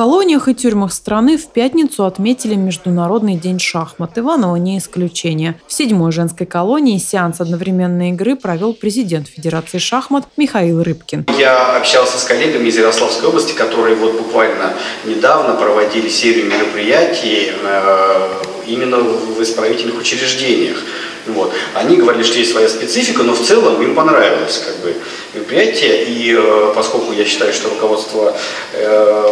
колониях и тюрьмах страны в пятницу отметили Международный день шахмат. Иваново не исключение. В 7-й женской колонии сеанс одновременной игры провел президент Федерации шахмат Михаил Рыбкин. Я общался с коллегами из Ярославской области, которые вот буквально недавно проводили серию мероприятий именно в исправительных учреждениях. Вот. Они говорили, что есть своя специфика, но в целом им понравилось мероприятие. И поскольку я считаю, что руководство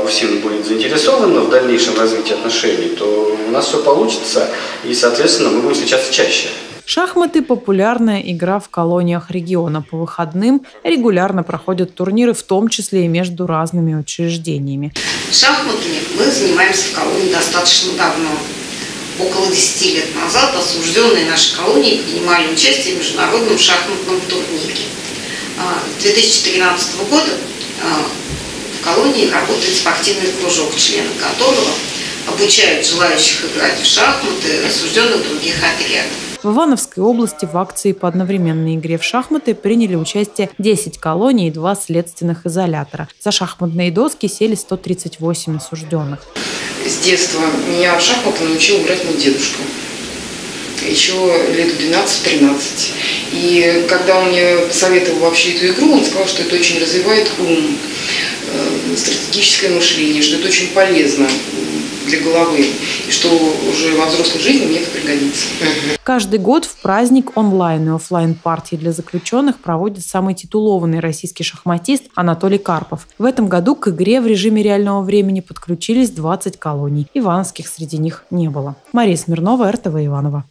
всем будет заинтересовано в дальнейшем развитии отношений, то у нас все получится, и, соответственно, мы будем встречаться чаще. Шахматы – популярная игра в колониях региона. По выходным регулярно проходят турниры, в том числе и между разными учреждениями. Шахматами мы занимаемся в колонии достаточно давно. Около 10 лет назад осужденные нашей колонии принимали участие в международном шахматном турнире. С 2013 года в колонии работает спортивный кружок, члены которого обучают желающих играть в шахматы, осужденных других отрядов. В Ивановской области в акции по одновременной игре в шахматы приняли участие 10 колоний и 2 следственных изолятора. За шахматные доски сели 138 осужденных. С детства меня в шахматы научил играть мой дедушка, еще лет 12-13. И когда он мне посоветовал вообще эту игру, он сказал, что это очень развивает ум, стратегическое мышление, что это очень полезно для головы, и что уже во взрослой жизни мне это пригодится. Каждый год в праздник онлайн и офлайн партии для заключенных проводит самый титулованный российский шахматист Анатолий Карпов. В этом году к игре в режиме реального времени подключились 20 колоний. Ивановских среди них не было. Мария Смирнова, РТВ Иваново.